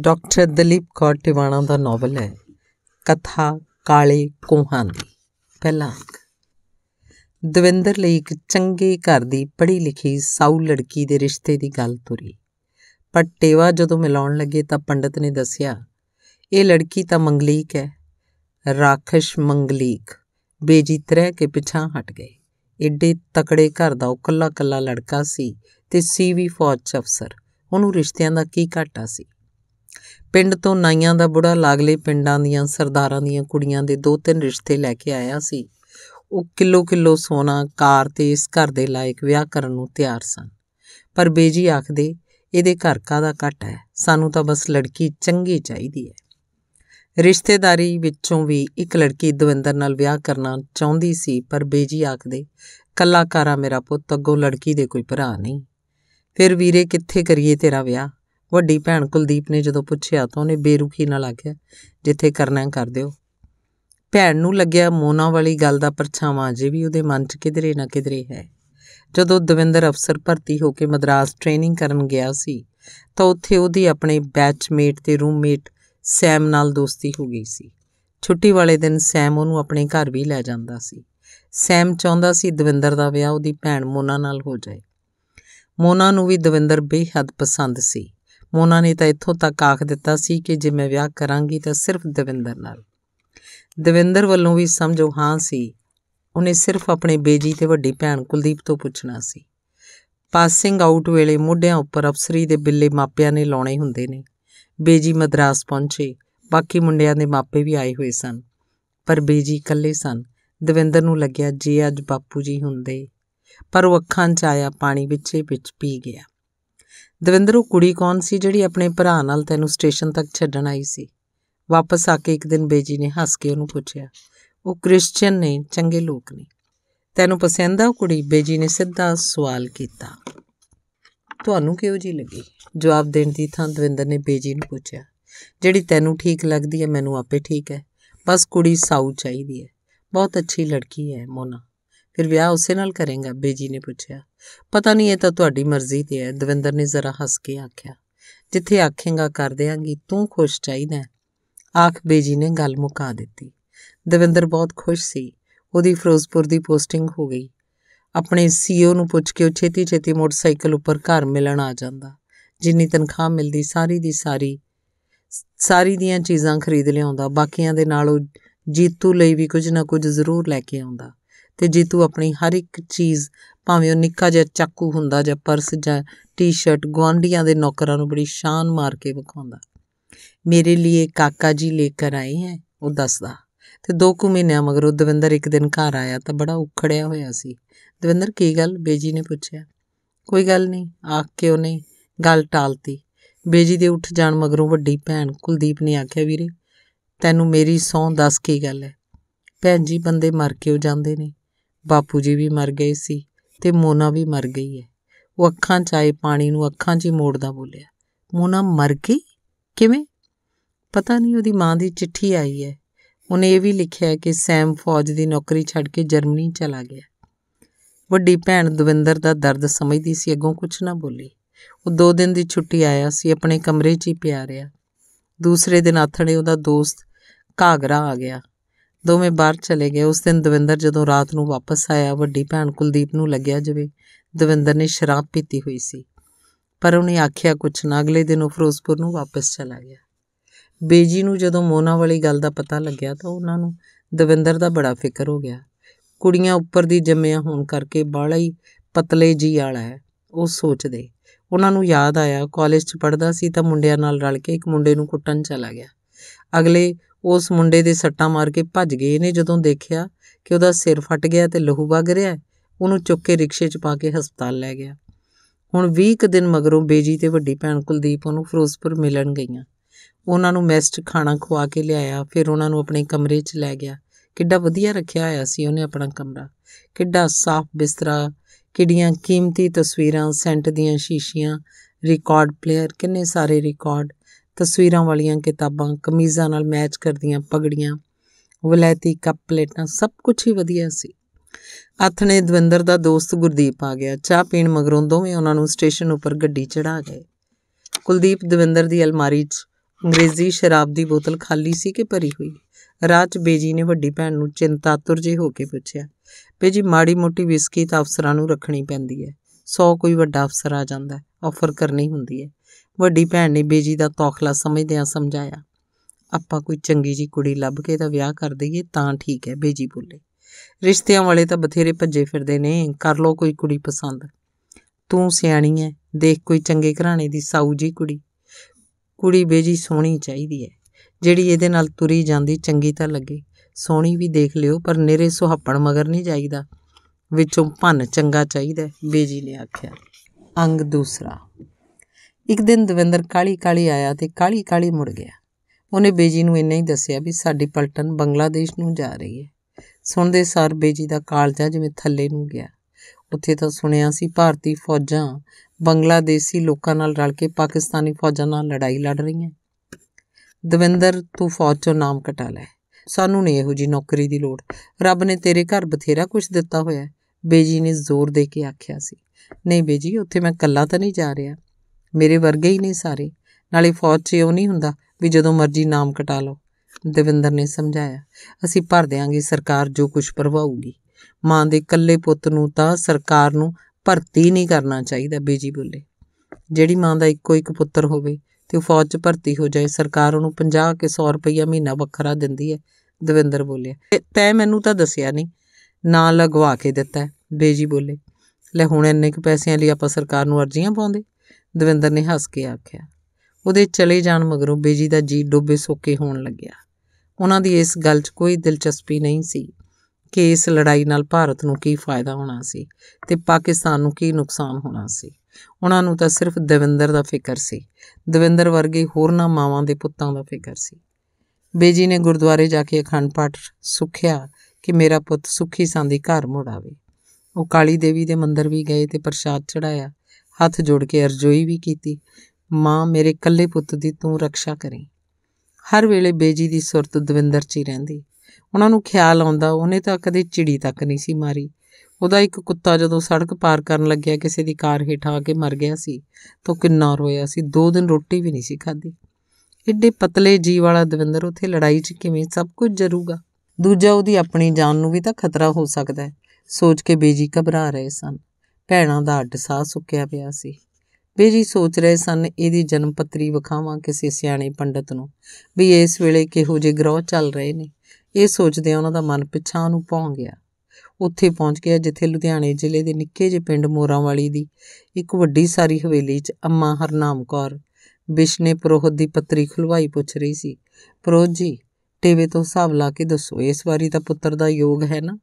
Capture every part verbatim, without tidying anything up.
Doctor Dalip Kaur Tiwana का novel है कथा काले कोहां दी। पहला अंक दविंदर लई एक चंगे घर की पढ़ी लिखी साऊ लड़की के रिश्ते की गल तुरी, पर टेवा जदों मिलाउण लगे तो पंडित ने दसिया ये लड़की तो मंगलीक है। राखश मंगलीक बेजीत रह के पिछा हट गए। एडे तकड़े घर का कला कला लड़का सी ते सी भी फौज च अफसर, उन्होंने रिश्तियां का की घाटा सी। पिंड तो नाइयां दा बुढ़ा लागले पिंडां दियां सरदारां दियां कुड़ियां दे दो तीन रिश्ते लैके आया सी। वो किलो किलो सोना कार ते इस घर दे लायक विआह करन नूं तैयार सन, पर बेजी आखदे इहदे घर काहदा घट है, सानू तां बस लड़की चंगी चाहीदी है। रिश्तेदारी विचों भी एक लड़की दविंदर नाल विआह करना चाहुंदी सी, पर बेजी आखदे कलाकारा मेरा पुत, अगों लड़की दे कोई भरा नहीं। फिर वीरे कित्थे करिए तेरा विआह? वड्डी भैन कुलदीप ने जदों पुछया तो उन्हें बेरुखी नाल आख्या जिथे करना कर दिओ। भैन नूं लग्या मोना वाली गल दा परछावां अजे भी उहदे मन च किधरे ना किधरे है। जदों दविंदर अफसर भर्ती होकर मद्रास ट्रेनिंग करन गया सी तां उत्थे उहदी अपने बैचमेट ते रूममेट सैम नाल दोस्ती हो गई सी। छुट्टी वाले दिन सैम उहनूं अपने घर भी लै जांदा सी। सैम चाहुंदा सी दविंदर दा विआह उहदी भैन मोना नाल हो जाए। मोना नूं भी दविंदर बेहद पसंद सी। मोना ने तो इत्थों तक आख दिता सी कि जे मैं विआह करांगी तो सिर्फ दविंदर नाल। दविंदर वालों भी समझो हाँ सी, उन्हें सिर्फ अपने बेजी ते वड्डी भैन कुलदीप तो पुछना सी। पासिंग आउट वेले मोढियां उपर अफसरी दे बिल्ले मापियां ने लाने हुंदे ने। बेजी मद्रास पहुंचे, बाकी मुंडियां दे मापे भी आए हुए सन, पर बेजी कल्ले सन। दविंदर नूं लग्या जे अज बापू जी हुंदे, पर वो अखां च आया पानी विचे विच पी गया। दविंदर वो कुड़ी कौन सी जिहड़ी अपने भरा नाल तैनूं स्टेशन तक छड्डण आई सी? वापस आके एक दिन बेजी ने हस के उहनूं पुछया। वो क्रिश्चियन ने, चंगे लोग ने, तैनूं पसंद आ कुड़ी? बेजी ने सीधा सवाल कीता। तुहानूं किहो जी लगी? जवाब देण दी थां दविंदर ने बेजी नूं पुछया। जिहड़ी तैनूं ठीक लगदी है मैनूं आपे ठीक है, बस कुड़ी साऊ चाहीदी है। बहुत अच्छी लड़की है मोना, फिर विआह उसे नाल करेंगा? बेजी ने पूछया। पता नहीं, ये तो तुहाडी मर्जी ते है, दविंदर ने जरा हंस के आख्या। जिथे आखेंगा कर देंगी, तू खुश चाहिदा है। आख बेजी ने गल मुका दिती। दविंदर बहुत खुश सी। उहदी फिरोजपुर की पोस्टिंग हो गई। अपने सीओ नूं पुछ के छेती छेती मोटरसाइकिल उपर घर मिलण आ जांदा। जिन्नी तनख्वाह मिलदी सारी दी सारी सारी दियां चीज़ां खरीद लिआउंदा। बाकियां दे नाल उह जीतू लई भी कुछ ना कुछ जरूर लैके आउंदा ते जीतू अपनी हर एक चीज़, भावें वह निक्का जिहा चाकू हुंदा जां पर्स जां टी शर्ट, गुआंढियां दे नौकरां नूं बड़ी शान मार के विखाउंदा। मेरे लिए काका जी लेकर आए हैं, वह दसदा। ते दो कु महीनों मगरों दविंदर एक दिन घर आया तो बड़ा उखड़िया होया सी। दविंदर की गल? बेजी ने पूछया। कोई गल नहीं आख के उहने गल टालती। बेजी दे उठ जाण मगरों वड्डी भैन कुलदीप ने आख्या, वीरे तैनूं मेरी सौं दस की गल है? भैन जी बंदे मर के हो जांदे ने, बापू जी भी मर गए सी ते मोना भी मर गई है। वो अखां च आए पानी नूं अखां च ही मोड़दा बोलिया। मोना मर गई किवें? पता नहीं, उहदी माँ की चिट्ठी आई है। उन्हें यह भी लिखा है कि सैम फौज की नौकरी छड्ड के जर्मनी चला गया। वड्डी भैन दविंदर का दर्द समझदी सी, अगों कुछ ना बोली। वो दो दिन की छुट्टी आया सी, अपने कमरे च ही पिया रहा। दूसरे दिन आथणे उहदा दोस्त घाघरा आ गया। दोवें बाहर चले गए। उस दिन दविंदर जदों रात नूं वापस आया, वड्डी भैन कुलदीप नूं लग्या जिवें दविंदर ने शराब पीती हुई सी, पर उहने आखिया कुछ ना। अगले दिन वह फिरोजपुर नूं वापस चला गया। बेजी नूं जदों मोना वाली गल दा पता लग्या तां उहनां नूं दविंदर दा बड़ा फिकर हो गया। कुड़ियां उपर दी जम्मियां होण करके बाला ही पतले जी वाला है, वो सोचदे। उहनां नूं याद आया कालेज च पढ़दा सी तां मुंडियां नाल रल के एक मुंडे नूं कुट्टण चला गया। अगले उस मुंडे दे सट्टा मार के भज गए। इहने जदों देखिया कि उहदा सिर फट गया ते लहू वग रिहा, उहनूं चुक के रिक्शे च पा के हस्पताल लै गया। हुण बीस दिन मगरों बेजी ते वड्डी भैन कुलदीप उहनूं फिरोजपुर मिलण गईयां। उहनां नूं मैस च खाना खुआ के लिआया, फिर उहनां नूं अपने कमरे च लै गया। किड्डा वधिया रखिया होया सी उहने अपना कमरा, किड्डा साफ बिस्तरा, किड्डियां कीमती तस्वीरां, सेंट दियां शीशियां, रिकॉर्ड प्लेयर, किन्ने सारे रिकॉर्ड, तस्वीरां वालियां किताबां, कमीज़ां नाल मैच करदियां पगड़ियां, वलैती कप प्लेटां, सब कुछ ही वधिया सी। आथणे दविंदर दा दोस्त गुरदीप आ गया। चाह पीण मगरों दोवें उहनां नूं स्टेशन उपर गड्डी चढ़ा गए। कुलदीप दविंदर दी अलमारी च अंग्रेजी शराब की बोतल खाली सी कि भरी हुई। राह च बेजी ने वड्डी भैन नूं चिंतातुर जे होके पुछया, बेजी माड़ी मोटी विस्की तो अफसरां नूं रखनी पैंदी है, सौ कोई वड्डा अफसर आ जांदा ऑफर करनी हुंदी है। वड्डी भैन ने बेजी दा तौखला समझदिआं समझाया, आपां कोई चंगी जी कुड़ी लभ के दा विआह कर दईए तां ठीक है। बेजी बोले, रिश्तियां वाले तां बथेरे भज्जे फिरदे ने, कर लो कोई कुड़ी पसंद, तू सियाणी है, देख कोई चंगे घराणे दी साऊ जी कुड़ी। कुड़ी बेजी सोहणी चाहीदी है, जिहड़ी इहदे नाल तुरी जांदी चंगी तां लगे, सोहणी भी देख लिओ पर नेरे सुहापण मगर नहीं जाईदा, विचों भन चंगा चाहीदा। बेजी ने आख्या। अंग दूसरा। एक दिन दविंदर काली काली आया तो काली काली मुड़ गया। उन्हें बेजी नूं इन्ना ही दस्सिया भी साडी पलटन बंगलादेश नूं जा रही है। सुनदे सार बेजी दा कालजा जिवें थल्ले नूं गया। उत्थे तां सुनिया सी भारती फौजां बंगलादेशी लोकां नाल रल के पाकिस्तानी फौजां नाल लड़ाई लड़ रही हैं। दविंदर तू फौज चों नाम कटा लै, सानू नहीं इहो जी नौकरी दी लोड़, रब ने तेरे घर बथेरा कुछ दिता होया। बेजी ने जोर दे के आख्या सी, नहीं बेजी उत्थे मैं कल्ला तां नहीं जा रहा, मेरे वर्गे ही ने सारे, नाले फौज च इहो नहीं हुंदा भी जदों मर्जी नाम कटा लो। दविंदर ने समझाया, असी भर देंगे, सरकार जो कुछ भरवाऊगी, माँ दे कल्ले पुत नूं तां सरकार नूं भर्ती नहीं करना चाहिदा। बेजी बोले, जिहड़ी माँ दा इक्को इक पुत्तर होवे तो फौज च भर्ती हो जाए, सरकार उन्होंने पंजाह के सौ रुपया महीना वखरा दी है। दविंदर बोलिया, तैं मैनू तो दसिया नहीं, ना लगवा के दिता है। बेजी बोले, लै हुण इन्ने क पैसों लिए आपां सरकार नूं अर्जियां पाउंदे। दविंदर ने हस के आख्या। उहदे चले जाण मगरों बेजी दा जी डुबे सोके होण लग्या। उन्हां दी इस गल च कोई दिलचस्पी नहीं सी कि इस लड़ाई नाल भारत नूं की फायदा होना सी ते पाकिस्तान नूं की नुकसान होना सी। उन्हां नूं तां सिर्फ दविंदर दा फिकर सी, दविंदर वर्गे होरना मावां दे पुत्तां दा फिकर सी। बेजी ने गुरुद्वारे जाके अखंड पाठ सुखिया कि मेरा पुत सुखी सांदी घर मुड़ आवे। वो काली देवी दे मंदिर भी गए तो प्रशाद चढ़ाया, हथ जोड़ के अरजोई भी की, माँ मेरे कल्ले पुत की तू रक्षा करी। हर वेले बेजी की सुरत दविंदर च ही रहिंदी। उन्होंने ख्याल आउंदा उन्हें तां कदे चिड़ी तक नहीं सी मारी। उहदा एक कुत्ता जदों सड़क पार करन लग्या किसी की कार हेठ आके मर गया सी तो किन्ना रोया सी, दो दिन रोटी भी नहीं सी खाधी। एडे पतले जी वाला दविंदर उत्थे लड़ाई च किवें सब कुछ जरूगा। दूजा उहदी अपनी जान नूं भी तां खतरा हो सकदा है, सोच के बेजी घबरा रहे सन। भैणां दा अड्ड साह सुक्या पिया सी। बेजी सोच रहे सन इहदी जन्म पत्री विखावां किसी सियाणे पंडित नूं भी इस वेले किहो जे ग्रोह चल रहे ने। ये सोचदे उहनां दा मन पिछां नूं भौं गया। उत्थे पहुँच गया जिथे लुधियाणे जिले के निक्के जे पिंड मोरांवाली दी एक वड्डी सारी हवेली च अम्मा हरनाम कौर बिश ने पुरोहित की पत्री खुलवाई पुछ रही सी, पुरोहित जी टेवे तो हिसाब ला के दसो, इस बारी तो पुत्र का योग है ना।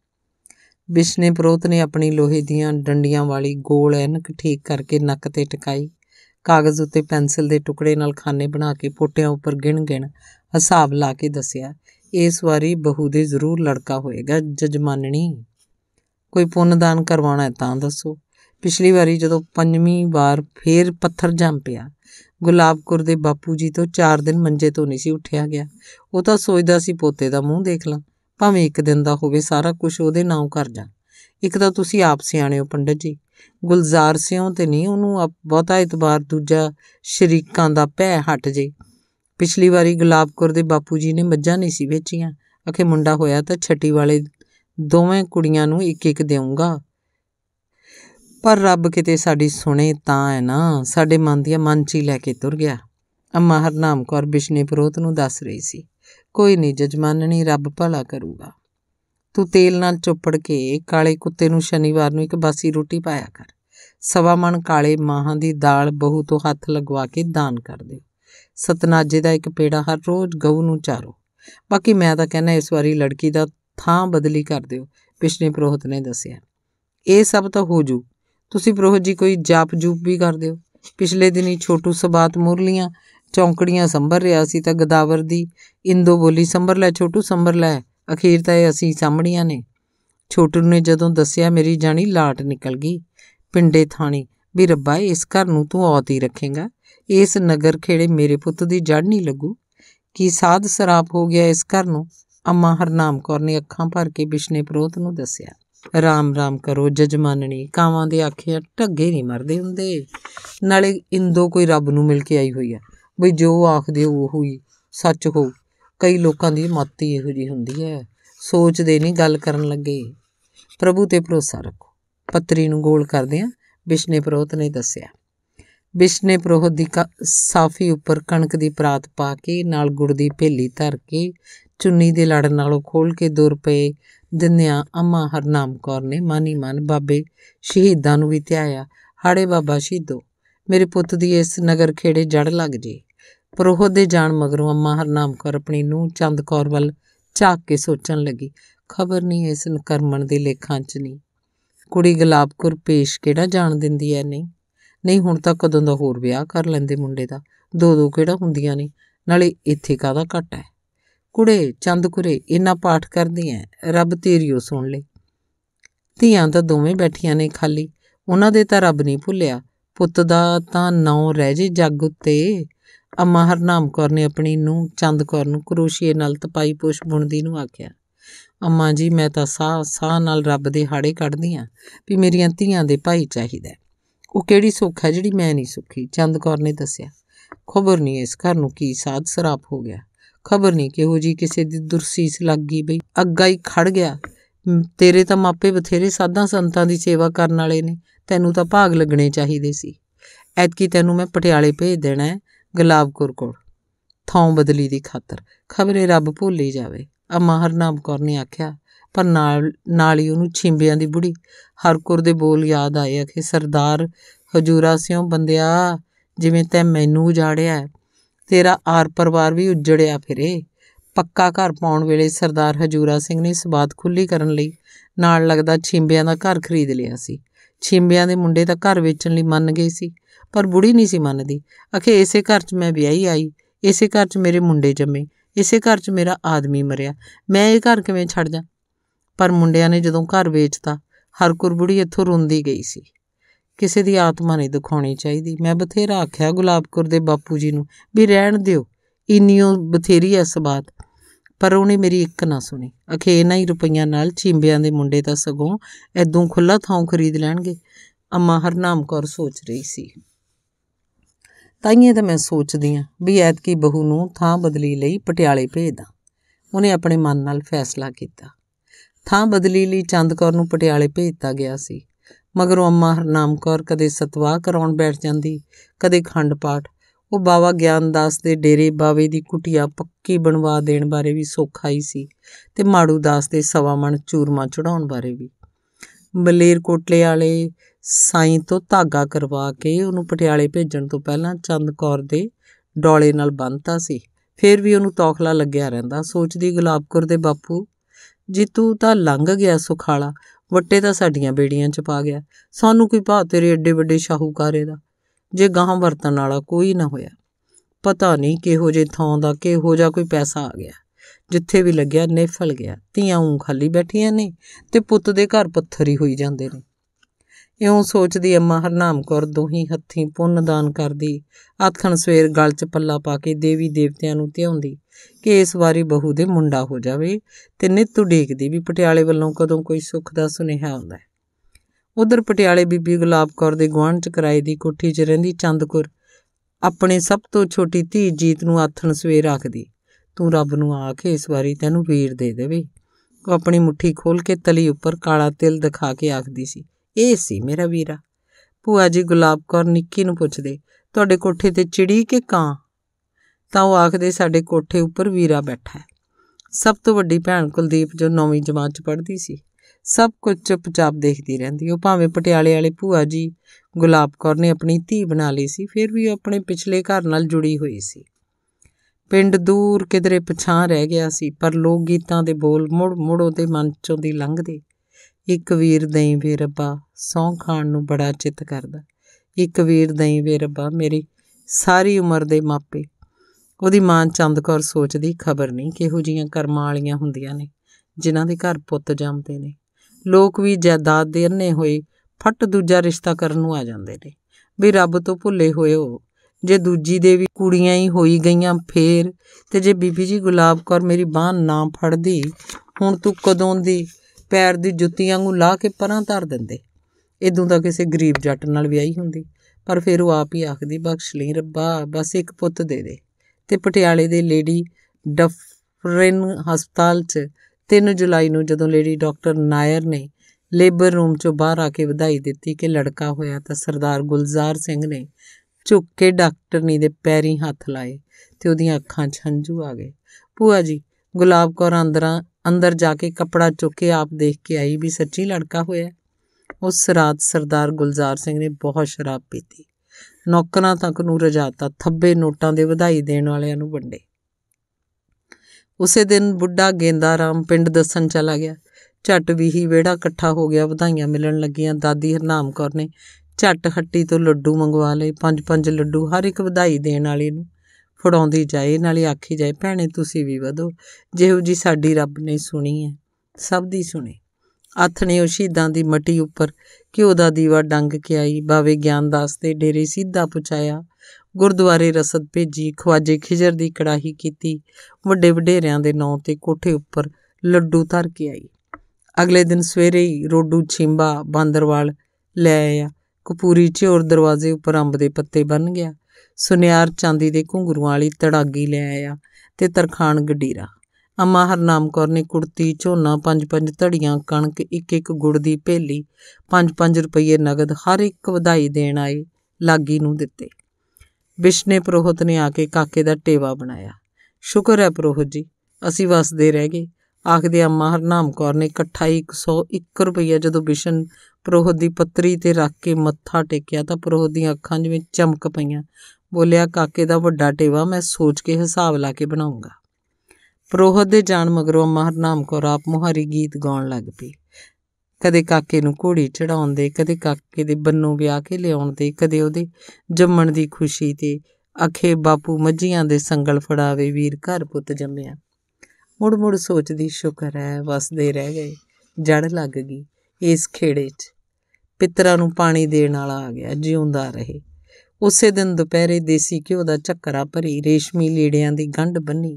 बिश ने पुरोहित ने अपनी लोहे दियां डंडियां वाली गोल ऐनक ठीक करके नक्क ते टकाई, कागज़ उत्ते पेंसिल के टुकड़े नाल खाने बना के पोटियां उपर गिण गिण हिसाब ला के दसिया, इस बारी बहू दे जरूर लड़का होएगा। जजमाननी कोई पुन्न दान करवाना है तां दसो। पिछली बारी जदों पंजवीं बार फिर पत्थर जम पिया, गुलाब कौर दे बापू जी तो चार दिन मंजे तो नहीं सी उठ्या गया। वो तो सोचदा सी पोते दा मूँह देख ला, भावें एक दिन दा होवे सारा कुछ उहदे नाम कर जा। एक तां तुसीं आप सियाणे हो पंडित जी, गुलजार सियों ते नहीं उहनूं बहुता इतबार, दूजा शरीकां दा भै हट जे। पिछली वारी गुलाब कौर दे बापू जी ने मज्झां नहीं सी बेचियां, आखे मुंडा होया तां छटी वाले दोवें कुड़ियां नूं एक एक देऊंगा, पर रब किते साडी सुने तां है ना, साडे मन दियां मन च ही लैके तुर गया। अम्मा हरनाम कौर बिशने पुरोहित नूं दस रही सी, कोई नहीं जजमाननी रब भला करूगा, तू तेल नाल चुपड़ के काले कुत्ते नूं शनिवार नूं एक बासी रोटी पाया कर, सवा मन काले माहां दी दाल बहू तो हथ लगवा के दान कर दे, सतनाजे दा एक पेड़ा हर रोज़ गऊ नूं चारो, बाकी मैं तां कहना इस वारी लड़की दा थां बदली कर दिओ। बिशने पुरोहित ने दस्सिया, ये सब तां हो जू, तुसी पुरोहित जी कोई जाप जूप भी कर दो। पिछले दिन ही छोटू सबात मुरलियां चौंकड़ियां संभर रहा सी तां गदावर दी इंदो बोली, संभर लै छोटू संभर लै, अखीर तां असीं सामणियां ने। छोटू ने जदों दस्सिया मेरी जानी लाट निकल गई पिंडे थाणी, भी रब्बा इस घर नूं तूं औत ही रखेगा, इस नगर खेड़े मेरे पुत्त दी जड़ नहीं लगू, कि साध सराप हो गया इस घर नूं। अम्मा हरनाम कौर ने अखां भर के बिशने पुरोहित नूं दस्सिया। राम राम करो जजमाननी, कावां दे आखे ढगे नहीं मरदे हुंदे, नाले इंदो कोई रब नूं मिल के आई हुई है, बी जो आखदे हो ही सच हो। कई लोगों की मत ही यहो जी हुंदी है, सोचते नहीं, गल करन लगे। प्रभु ते भरोसा रखो। पत्री नूं गोल करदे आ। बिश्ने पुरोहित ने दस्या, बिश्ने पुरोहित दी साफी उपर कणक की परात पा के नाल गुड़ की भेली धर के चुन्नी के लड़ नालों खोल के दो रुपए दिंदियां अम्मा हरनाम कौर ने मानी मन बाबे शहीदां नूं भी ध्याया। हाड़े बाबा शहीदो, मेरे पुत दी इस नगर खेड़े जड़ लग जे। पुरोहित दे जाण मगरों अम्मा हरनाम कौर अपनी नूं चंद कौर वल झाक के सोचण लगी, खबर नहीं इस नकरमण दे लेखां च नहीं कुड़ी गुलाब कौर पेश किहड़ा जाण दिंदी ऐ। नहीं नहीं हुण तां कदों दा होर विआह कर लैंदे मुंडे दा, दो दो किहड़ा हुंदियां ने, नाले इत्थे काहदा घट है। कुड़े चंद कुरे इन्ना पाठ करदी ऐ, रब तेरिओ सुण ले। धीआं तां दोवें बैठियां ने खाली, उन्हां दे तां रब नहीं भुल्लिआ, पुत्त दा तां नां रह जे जग उत्ते। अम्मा हरनाम कौर ने अपनी नूं चंद कौर नूं क्रोशीए नाल तपाई पोश बुणदी नूं आखिआ, अम्मा जी मैं तां साह साह नाल रब दे हाड़े कढदी आं भी मेरियां धीआं दे भाई चाहीदा। ਉਹ ਕਿਹੜੀ ਸੁੱਖ ਹੈ ਜਿਹੜੀ ਮੈਂ ਨਹੀਂ ਸੁੱਖੀ। ਚੰਦ ਕੌਰ ਨੇ ਦੱਸਿਆ, ਖਬਰ ਨਹੀਂ ਇਸ ਘਰ ਨੂੰ ਕੀ ਸਾਧ ਸਰਾਪ ਹੋ ਗਿਆ, ਖਬਰ ਨਹੀਂ ਕਿਹੋ ਜਿਹੀ ਕਿਸੇ ਦੀ ਦੁਰਸੀਸ ਲੱਗ ਗਈ ਬਈ ਅੱਗਾ ਹੀ ਖੜ ਗਿਆ। ਤੇਰੇ ਤਾਂ ਮਾਪੇ ਬਥੇਰੇ ਸਾਧਾਂ ਸੰਤਾਂ ਦੀ ਸੇਵਾ ਕਰਨ ਵਾਲੇ ਨੇ, ਤੈਨੂੰ ਤਾਂ ਭਾਗ ਲੱਗਣੇ ਚਾਹੀਦੇ ਸੀ। ਐਤਕੀ ਤੈਨੂੰ ਮੈਂ ਪਟਿਆਲੇ ਭੇਜ ਦੇਣਾ ਹੈ ਗੁਲਾਬ ਕੌਰ ਕੋਲ ਥਾਂ ਬਦਲੀ ਦੀ ਖਾਤਰ, ਖਬਰੇ ਰੱਬ ਭੁੱਲੀ ਜਾਵੇ। ਅੰਮਾ ਹਰਨਾਮ ਕੌਰ ਨੇ ਆਖਿਆ, पर नाल नाल ही उन्होंने छिंबिया की बुढ़ी हरकुर दे बोल याद आए, आखे सरदार हजूरा सियों बंदिया जिवें तैं मैनू उजाड़िया तेरा आर परिवार भी उजड़िया फिरे। पक्का घर पाउण वेले सरदार हजूरा सिंह ने सबात खुली करन लई नाल लगदा छिंबिया दा घर खरीद लिया सी। छिंबिया दे मुंडे तां घर वेचण लई मन गए सी, पर बुढ़ी नहीं सी मनदी। आखे इसे घर च मैं विआही आई, इसे घर च मेरे मुंडे जम्मे, इसे घर च मेरा आदमी मरिया, मैं ये घर किवें छड़ जा। पर मुंडिया ने जदों घर वेचता हरकुर बुढ़ी इत्थों रोंदी गई सी। किसी की आत्मा नहीं दुखानी चाहिदी। मैं बथेरा आख्या गुलाब कौर दे बापू जी नूं भी रहण दिओ, इन्नियों बथेरी आ सबात, पर उहने मेरी एक ना सुनी। आखे इन्हां ही रुपइयां नाल छिंबियां दे मुंडे तां सगों ऐदों खुला थां खरीद लैणगे। अम्मा हरनाम कौर सोच रही सी, ताइयों तां मैं सोचदी आं भी ऐतकी बहू नूं थां बदली लई पटियाले भेजदा। उहने अपने मन नाल फैसला कीता। थां बदली लई चंद कौर नूं पटियाले भेजता गया सी। मगरों अम्मा हरनाम कौर कदे सतवाह कराउण बैठ जांदी, कदे खंड पाठ। वो बाबा ज्ञानदास दे डेरे बावे दी कुटिया पक्की बनवा देण बारे भी सोख आई सी ते माड़ू दास दे सवा मण चूरमा चढ़ाउण बारे भी। मलेरकोटले वाले साईं तो धागा करवा के उहनूं पटियाले भेजण तो पहलां चंद कौर दे डौले नाल बन्नता सी। फिर भी उहनूं तौखला लग्गिआ रहिंदा। सोचदी, गुलाब कौर दे बापू जी तू तो लंघ गया सुखाला, वट्टे तो साड़ियां बेड़ियां च पा गया, सानू कोई भा तेरे एडे वड्डे शाहूकारे दा, जे गांह वरतन वाला कोई ना होया। पता नहीं किहो जे थां दा किहो जा कोई पैसा आ गया, जिथे भी लग्या निफल गया। धीआं ऊं खाली बैठियां ने ते पुत्त दे घर पत्थर ही होई जांदे ने। इउं सोचदी अम्मा हरनाम कौर दोहीं हत्थीं पुन्न दान करदी, आथण सवेर गल च पल्ला पा के देवी देवतियां नूं धिआउंदी कि इस वारी बहू दे मुंडा हो जावे ते नित उडीकदी भी पटियाले वल्लों कदों कोई सुख दा सुनेहा आउंदा है। उधर पटियाले बीबी गुलाब कौर दे गुआंढ च किराए दी कोठी च रहिंदी चंद कौर अपने सब तो छोटी धी जीत नूं आथण सवेर आखदी, तूं रब नूं आख इस वारी तैनूं वीर दे देवे। ओह अपनी मुट्ठी खोल के तली उपर काला तिल दिखा के आखदी सी, ਇਹ ਸੀ ਮੇਰਾ ਵੀਰਾ। ਭੂਆ ਜੀ ਗੁਲਾਬ ਕੌਰ ਨਿੱਕੀ ਨੂੰ ਪੁੱਛਦੇ, ਤੁਹਾਡੇ ਕੋਠੇ 'ਤੇ ਚਿੜੀ ਕਿ ਕਾਂ? ਤਾਂ ਉਹ ਆਖਦੇ, ਸਾਡੇ ਕੋਠੇ ਉੱਪਰ ਵੀਰਾ ਬੈਠਾ ਹੈ। ਸਭ ਤੋਂ ਵੱਡੀ ਭੈਣ ਕੁਲਦੀਪ ਜੋ ਨੌਵੀਂ ਜਮਾਤ 'ਚ ਪੜ੍ਹਦੀ ਸੀ ਸਭ ਕੁਝ ਚੁੱਪਚਾਪ ਦੇਖਦੀ ਰਹਿੰਦੀ। ਉਹ ਭਾਵੇਂ ਪਟਿਆਲੇ ਵਾਲੇ ਭੂਆ ਜੀ ਗੁਲਾਬ ਕੌਰ ਨੇ ਆਪਣੀ ਧੀ ਬਣਾ ਲਈ ਸੀ, ਫਿਰ ਵੀ ਉਹ ਆਪਣੇ ਪਿਛਲੇ ਘਰ ਨਾਲ ਜੁੜੀ ਹੋਈ ਸੀ। ਪਿੰਡ ਦੂਰ ਕਿਧਰੇ ਪਛਾਂ ਰਹਿ ਗਿਆ ਸੀ, ਪਰ ਲੋਕ ਗੀਤਾਂ ਦੇ ਬੋਲ ਮੁੜ ਮੁੜ ਉਹਦੇ ਮਨ 'ਚੋਂ ਦੀ ਲੰਘਦੇ। ਇੱਕ ਵੀਰ ਦਈ ਵੇ ਰੱਬਾ, ਸਹੁੰ ਖਾਣ ਨੂੰ ਬੜਾ ਚਿੱਤ ਕਰਦਾ, ਇੱਕ ਵੀਰ ਦਈ ਵੇ ਰੱਬਾ ਮੇਰੀ ਸਾਰੀ ਉਮਰ ਦੇ ਮਾਪੇ। ਉਹਦੀ ਮਾਂ ਚੰਦ ਕੌਰ ਸੋਚਦੀ, ਖਬਰ ਨਹੀਂ ਕਿਹੋ ਜਿਹੀਆਂ ਕਰਮਾਂ ਵਾਲੀਆਂ ਹੁੰਦੀਆਂ ਨੇ ਜਿਨ੍ਹਾਂ ਦੇ ਘਰ ਪੁੱਤ ਜੰਮਦੇ ਨੇ। ਲੋਕ ਵੀ ਜਾਇਦਾਦ ਦੇ ਅੰਨੇ ਹੋਏ ਫੱਟ ਦੂਜਾ ਰਿਸ਼ਤਾ ਕਰਨ ਨੂੰ ਆ ਜਾਂਦੇ ਨੇ। ਵੀ ਰੱਬ ਤੋਂ ਭੁੱਲੇ ਹੋਏ ਹੋ, ਜੇ ਦੂਜੀ ਦੇ ਵੀ ਕੁੜੀਆਂ ਹੀ ਹੋਈ ਗਈਆਂ ਫੇਰ? ਤੇ ਜੇ ਬੀਬੀ ਜੀ ਗੁਲਾਬ ਕੌਰ ਮੇਰੀ ਬਾਂਹ ਨਾ ਫੜਦੀ ਹੁਣ ਤੂੰ ਕਦੋਂ ਦੀ ਪੈਰ ਦੀ ਜੁੱਤੀ ਵਾਂਗੂ ਲਾਹ ਕੇ ਪਰਾਂ ਧਰ ਦਿੰਦੇ। ਇਦੋਂ ਤਾਂ ਕਿਸੇ ਗਰੀਬ ਜੱਟ ਨਾਲ ਵਿਆਹੀ ਹੁੰਦੀ। पर फिर वो आप ही आखदी, बख्श ली रब्बा बस एक पुत दे दे। ते पटियाले दे लेडी डफरिन हस्पताल च तीन जुलाई नूं जदों लेडी डॉक्टर नायर ने लेबर रूम चों बाहर आके वधाई दित्ती कि लड़का होया तां सरदार गुलजार सिंह ने झुक के डाक्टरनी दे पैरीं हत्थ लाए ते उहदीयां अखां च हंझू आ गए। भूआ जी गुलाब कौर अंदर अंदर जाके कपड़ा चुक के आप देख के आई भी सच्ची लड़का होया। उस रात सरदार गुलजार सिंह ने बहुत शराब पीती, नौकरां तक नूं रजाता, थब्बे नोटां दे वधाई देण वालियां नूं वंडे। उसे दिन बुढ़ा गेंदा राम पिंड दसन चला गया। झट भी ही वेड़ा कट्ठा हो गया, वधाइयां मिलन लगियां। दादी हरनाम कौर ने झट हट्टी तो लड्डू मंगवा लए, पंज पंज लड्डू हर एक वधाई देण वाले नूं फड़ाउंदी जाए, नाले आखी जाए भैणे तुसीं भी वधो, जिहो जी साडी रब ने सुणी है सब दी सुणी। हथ ने शहीदां दी मटी उपर घ्यो दा दीवा डंग के आई, बावे ज्ञानदास दे डेरे सीधा पहुँचाया, गुरुद्वारे रसद भेजी, ख्वाजे खिजर दी कड़ाही कीती, वड्डे वडेरियां दे नां ते कोठे उपर लड्डू धर के आई। अगले दिन सवेरे ही रोडू छिंबा बांदरवाल लै आया। कपूरी झोर दरवाजे उपर अंब दे पत्ते बन गया। सुनियार चांदी दे घुंघरूआं वाली तड़ागी लै आया ते तरखान गडीरा। अम्मा हरनाम कौर ने कुड़ती, झोना, पंज पंज धड़ियां कणक, एक एक गुड़ की भेली, पंज पंज रुपये नगद हर एक वधाई देण आए लागी नूं दित्ते। बिशने प्रोहत ने आके काके दा टेवा बनाया। शुक्र है प्रोहत जी असीं वसदे रह गए, आखदे अम्मा हरनाम कौर ने कट्ठा एक सौ एक रुपया जदों बिशन प्रोहत की पत्तरी ते रख के मत्था टेकिया तां प्रोहत दीयां अखां जिवें चमक पईयां। बोलिया, काके दा वड्डा टेवा मैं सोच के हिसाब ला के बनाऊंगा। प्रोहत दे जाण मगरों अम्मा हरनाम कौर आप मुहारी गीत गाउण लग पई। कदे काके नूं घोड़ी चढ़ाउण दे, कदे काके दे बन्नों विआह के लिआउण दे, कदे उहदे जम्मण दी खुशी ते आखे बापू मझियां दे संगल फड़ावे वीर घर पुत जम्मिया। मुड़ मुड़ सोचदी, शुक्र है वसदे रह गए, जड़ लग गई इस खेड़े च। पितरां नूं पाणी देण वाला आ गया, जिउंदा रहे। ਉਸੇ ਦਿਨ ਦੁਪਹਿਰੇ ਦੇਸੀ ਘਿਓ ਦਾ ਝੱਕਰਾ ਭਰੀ, ਰੇਸ਼ਮੀ ਲੀੜਿਆਂ ਦੀ ਗੰਢ ਬੰਨੀ,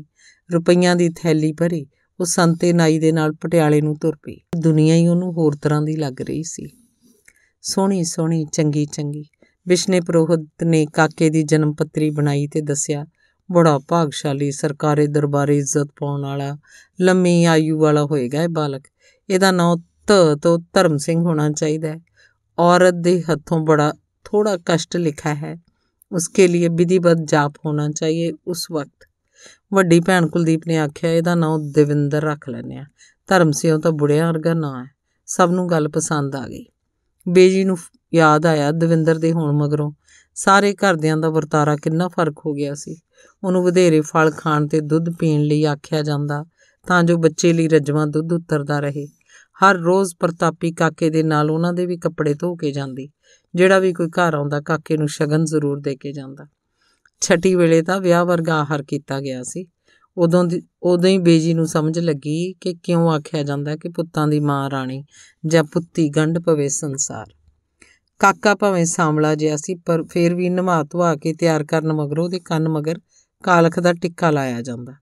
ਰੁਪਈਆਂ ਦੀ ਥੈਲੀ ਭਰੀ ਉਹ ਸੰਤੇ ਨਾਈ ਦੇ ਨਾਲ ਪਟਿਆਲੇ ਨੂੰ ਤੁਰ ਪਈ। ਦੁਨੀਆ ਹੀ ਉਹਨੂੰ ਹੋਰ ਤਰ੍ਹਾਂ ਦੀ ਲੱਗ ਰਹੀ ਸੀ, ਸੋਹਣੀ ਸੋਹਣੀ, ਚੰਗੀ ਚੰਗੀ। ਬਿਸ਼ਨੇ ਪ੍ਰੋਹਤ ਨੇ ਕਾਕੇ ਦੀ ਜਨਮ ਪੱਤਰੀ ਬਣਾਈ ਤੇ ਦੱਸਿਆ, ਬੜਾ ਭਾਗਸ਼ਾਲੀ, ਸਰਕਾਰੀ ਦਰਬਾਰੇ ਇੱਜ਼ਤ ਪਾਉਣ ਵਾਲਾ, ਲੰਮੀ ਆਯੂ ਵਾਲਾ ਹੋਏਗਾ ਇਹ ਬਾਲਕ। ਇਹਦਾ ਨਾਂ ਧ ਤੋਂ ਧਰਮ ਸਿੰਘ ਹੋਣਾ ਚਾਹੀਦਾ। ਔਰਤ ਦੇ ਹੱਥੋਂ ਬੜਾ थोड़ा कष्ट लिखा है, उसके लिए विधिवत जाप होना चाहिए। उस वक्त वड्डी भैन कुलदीप ने आख्या, इहदा नां देविंदर रख लैने आ, धर्म सिंह तां बुढ़िया वर्गा नां है। सब नूं गल पसंद आ गई। बेजी नूं याद आया दविंदर दे होण मगरों सारे घरदियां दा वर्तारा कितना फर्क हो गया सी। उहनूं वधेरे फल खाण ते दुध पीण लई आख्या जांदा तां जो बच्चे लई रजवां दुध उतरदा रहे। हर रोज़ प्रतापी काके दे नाल उहनां दे भी कपड़े धो के जांदी। ਜਿਹੜਾ ਵੀ ਕੋਈ ਘਰ ਆਉਂਦਾ ਕਾਕੇ ਨੂੰ ਸ਼ਗਨ ਜ਼ਰੂਰ ਦੇ ਕੇ ਜਾਂਦਾ। ਛਟੀ ਵੇਲੇ ਤਾਂ ਵਿਆਹ ਵਰਗਾ ਆਹਰ ਕੀਤਾ ਗਿਆ ਸੀ। ਉਦੋਂ ਦੀ ਉਦੋਂ ਹੀ ਬੇਜੀ ਨੂੰ ਸਮਝ ਲੱਗੀ ਕਿ ਕਿਉਂ ਆਖਿਆ ਜਾਂਦਾ ਕਿ ਪੁੱਤਾਂ ਦੀ ਮਾਂ ਰਾਣੀ ਜਾਂ ਪੁੱਤੀ ਗੰਢ ਪਵੇ ਸੰਸਾਰ। ਕਾਕਾ ਭਾਵੇਂ ਸਾਂਵਲਾ ਜਿਹਾ ਸੀ ਪਰ ਫਿਰ ਵੀ ਨਵਾ ਧਵਾ ਕੇ ਤਿਆਰ ਕਰਨ ਮਗਰੋਂ ਉਹਦੇ ਕੰਨ ਮਗਰ ਕਾਲਖ ਦਾ ਟਿੱਕਾ ਲਾਇਆ ਜਾਂਦਾ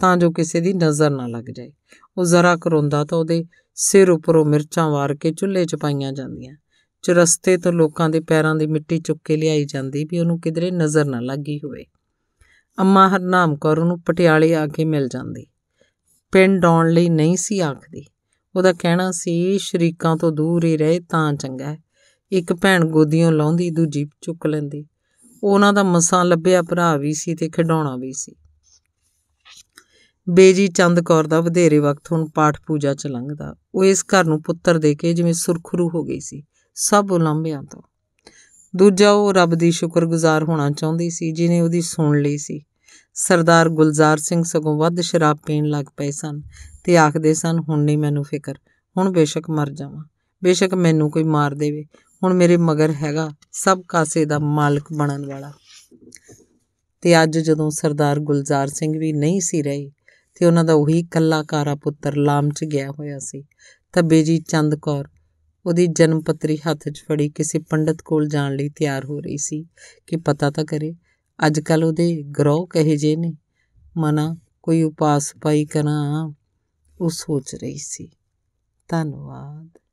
ਤਾਂ ਜੋ ਕਿਸੇ ਦੀ ਨਜ਼ਰ ਨਾ ਲੱਗ ਜਾਏ। ਉਹ ਜ਼ਰਾ ਕਰੋਂਦਾ ਤਾਂ ਉਹਦੇ ਸਿਰ ਉੱਪਰੋਂ ਮਿਰਚਾਂ ਵਾਰ ਕੇ ਚੁੱਲ੍ਹੇ 'ਚ ਪਾਈਆਂ ਜਾਂਦੀਆਂ। ਚੁਰਸਤੇ ਤੋਂ ਲੋਕਾਂ ਦੇ ਪੈਰਾਂ ਦੀ ਮਿੱਟੀ ਚੁੱਕ ਕੇ ਲਿਆਈ ਜਾਂਦੀ ਵੀ ਉਹਨੂੰ ਕਿਧਰੇ ਨਜ਼ਰ ਨਾ ਲੱਗੀ ਹੋਵੇ। ਅੰਮਾ ਹਰਨਾਮ ਕੌਰ ਉਹਨੂੰ ਪਟਿਆਲੇ ਆ ਕੇ ਮਿਲ ਜਾਂਦੀ, ਪਿੰਡ ਆਉਣ ਲਈ ਨਹੀਂ ਸੀ ਆਖਦੀ। ਉਹਦਾ ਕਹਿਣਾ ਸੀ ਸ਼ਰੀਕਾਂ ਤੋਂ ਦੂਰ ਹੀ ਰਹੇ ਤਾਂ ਚੰਗਾ। ਇੱਕ ਭੈਣ ਗੋਦੀਆਂ ਲਾਉਂਦੀ, ਦੂਜੀ ਚੁੱਕ ਲੈਂਦੀ। ਉਹਨਾਂ ਦਾ ਮਸਾਂ ਲੱਭਿਆ ਭਰਾ ਵੀ ਸੀ ਤੇ ਖਿਡੌਣਾ ਵੀ ਸੀ। ਬੇਜੀ ਚੰਦ ਕੌਰ ਦਾ ਵਧੇਰੇ ਵਕਤ ਹੁਣ ਪਾਠ ਪੂਜਾ 'ਚ ਲੰਘਦਾ। ਉਹ ਇਸ ਘਰ ਨੂੰ ਪੁੱਤਰ ਦੇ ਕੇ ਜਿਵੇਂ ਸੁਰਖਰੂ ਹੋ ਗਈ ਸੀ सब ਉਲਾਂਭਿਆਂ ਤੋਂ। ਦੂਜਾ ਉਹ ਰੱਬ ਦੀ ਸ਼ੁਕਰਗੁਜ਼ਾਰ ਹੋਣਾ ਚਾਹੁੰਦੀ ਸੀ ਜਿਹਨੇ ਉਹਦੀ ਸੁਣ ਲਈ ਸੀ। ਸਰਦਾਰ ਗੁਲਜ਼ਾਰ ਸਿੰਘ ਸਗੋਂ ਵੱਧ ਸ਼ਰਾਬ ਪੀਣ ਲੱਗ ਪਏ ਸਨ ਤੇ ਆਖਦੇ ਸਨ, ਹੁਣ ਨਹੀਂ ਮੈਨੂੰ ਫਿਕਰ, ਹੁਣ ਬੇਸ਼ੱਕ ਮਰ ਜਾਵਾਂ, ਬੇਸ਼ੱਕ ਮੈਨੂੰ ਕੋਈ ਮਾਰ ਦੇਵੇ, ਹੁਣ ਮੇਰੇ ਮਗਰ ਹੈਗਾ ਸਭ ਕਾਸੇ ਦਾ ਮਾਲਕ ਬਣਨ ਵਾਲਾ। ਤੇ ਅੱਜ ਜਦੋਂ ਸਰਦਾਰ ਗੁਲਜ਼ਾਰ ਸਿੰਘ ਵੀ ਨਹੀਂ ਸੀ ਰਹੇ ਤੇ ਉਹਨਾਂ ਦਾ ਉਹੀ ਇਕੱਲਾ ਕਾਰਾ ਪੁੱਤਰ ਲਾਮ 'ਚ ਗਿਆ ਹੋਇਆ ਸੀ ਤਾਂ ਬੇਜੀ ਚੰਦ ਕੌਰ ਉਹਦੀ ਜਨਮ ਪੱਤਰੀ ਹੱਥ 'ਚ ਫੜੀ ਕਿਸੇ ਪੰਡਤ ਕੋਲ ਜਾਣ ਲਈ ਤਿਆਰ ਹੋ ਰਹੀ ਸੀ ਕਿ ਪਤਾ ਤਾਂ ਕਰੇ ਅੱਜ ਕੱਲ੍ਹ ਉਹਦੇ ਗਰੋਹ ਕਹੇ ਜਿਹੇ ਨੇ, ਮਨਾ ਕੋਈ ਉਪਾਸ ਪਾਈ ਕਰਾਂ, ਉਹ ਸੋਚ ਰਹੀ ਸੀ। ਧੰਨਵਾਦ।